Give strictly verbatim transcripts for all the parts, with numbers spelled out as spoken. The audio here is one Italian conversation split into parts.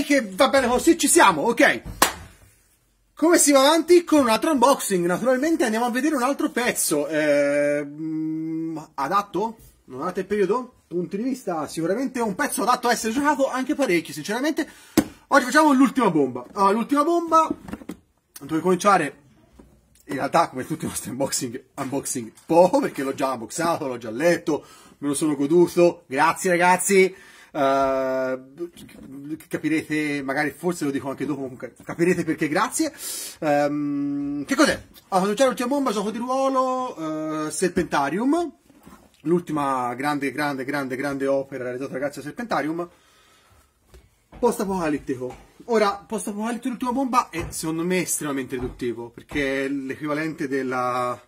direi che va bene così, ci siamo, ok. Come si va avanti? Con un altro unboxing. Naturalmente andiamo a vedere un altro pezzo. Eh, adatto? Non avete il periodo? Punti di vista, sicuramente è un pezzo adatto a essere giocato anche parecchio, sinceramente. Oggi facciamo l'ultima bomba. Allora, l'ultima bomba, dove cominciare, in realtà, come tutti i nostri unboxing, unboxing poco, perché l'ho già unboxato, l'ho già letto, me lo sono goduto. Grazie ragazzi. Uh, capirete, magari forse lo dico anche dopo, comunque capirete perché, grazie. Um, che cos'è? Allora, c'è l'ultima bomba, gioco di ruolo, uh, Serpentarium, l'ultima grande, grande, grande, grande opera realizzata ragazzi a Serpentarium, post-apocalittico. Ora, post-apocalittico l'ultima bomba è secondo me estremamente riduttivo, perché è l'equivalente della,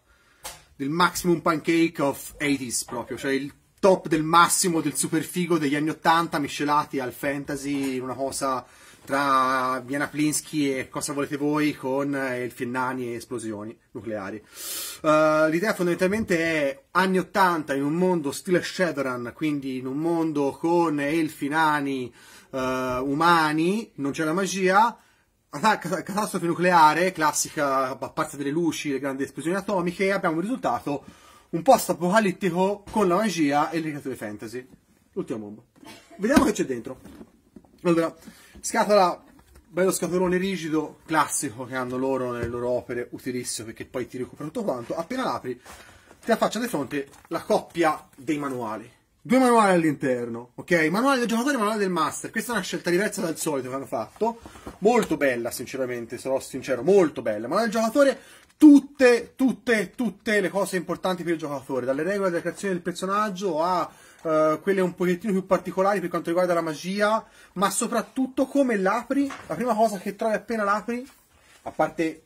del maximum pancake of eighties proprio, cioè il top del massimo del superfigo degli anni ottanta miscelati al fantasy, una cosa tra Vienna Plinsky e cosa volete voi, con elfiennani e esplosioni nucleari. Uh, l'idea fondamentalmente è anni ottanta in un mondo stile Shadowrun, quindi in un mondo con elfi, nani, uh, umani, non c'è la magia, catastrofe nucleare, classica a parte delle luci, le grandi esplosioni atomiche, e abbiamo un risultato un post-apocalittico con la magia e le creature fantasy. L'ultima bomba. Vediamo che c'è dentro. Allora, scatola, bello scatolone rigido, classico, che hanno loro nelle loro opere, utilissimo, perché poi ti recupera tutto quanto. Appena l'apri, ti affaccia di fronte la coppia dei manuali. Due manuali all'interno, ok? Manuale del giocatore e manuale del master. Questa è una scelta diversa dal solito che hanno fatto. Molto bella, sinceramente, sarò sincero, molto bella. Manuale del giocatore... Tutte, tutte, tutte le cose importanti per il giocatore, dalle regole della creazione del personaggio a uh, quelle un pochettino più particolari per quanto riguarda la magia, ma soprattutto come l'apri, la prima cosa che trovi appena l'apri, a parte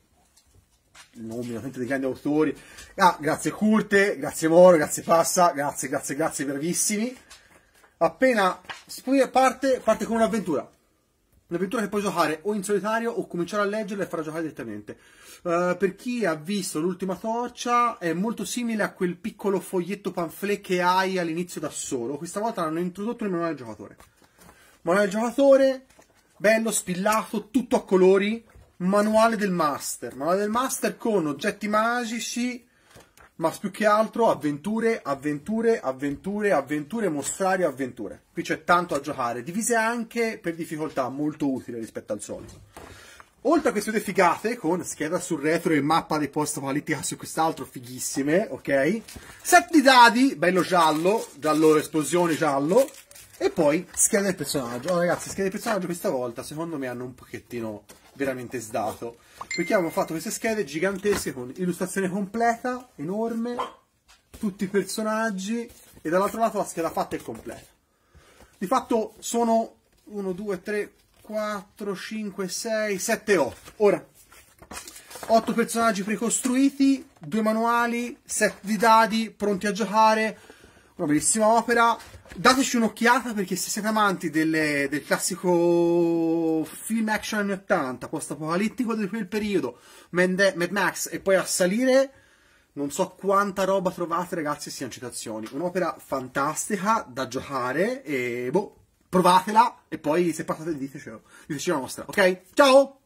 il nome ovviamente dei grandi autori, ah, grazie Curte, grazie Moro, grazie Passa, grazie, grazie, grazie, bravissimi, appena parte, parte con un'avventura. Un'avventura che puoi giocare o in solitario o cominciare a leggerla e farla giocare direttamente. Uh, per chi ha visto l'ultima torcia, è molto simile a quel piccolo foglietto pamphlet che hai all'inizio da solo. Questa volta l'hanno introdotto nel manuale del giocatore. Manuale del giocatore, bello, spillato, tutto a colori. Manuale del master. Manuale del master con oggetti magici, ma più che altro avventure, avventure, avventure, avventure, mostrare avventure. Qui c'è tanto a giocare, divise anche per difficoltà, molto utile rispetto al solito. Oltre a queste due figate, con scheda sul retro e mappa di post-apocalittica su quest'altro, fighissime, ok? Set di dadi, bello giallo, giallo esplosione, giallo, e poi scheda del personaggio. Oh ragazzi, scheda del personaggio questa volta, secondo me, hanno un pochettino veramente sdato, perché abbiamo fatto queste schede gigantesche con illustrazione completa, enorme, tutti i personaggi, e dall'altro lato la scheda fatta è completa. Di fatto sono uno, due, tre, quattro, cinque, sei, sette, otto. Ora, otto personaggi precostruiti, due manuali, set di dadi, pronti a giocare, una bellissima opera. Dateci un'occhiata, perché se siete amanti delle, del classico film action anni ottanta, post-apocalittico di quel periodo, Mad Max e poi a salire, non so quanta roba trovate ragazzi sia in citazioni. Un'opera fantastica da giocare e boh, provatela e poi se passate ditecelo, diteci la nostra, ok? Ciao!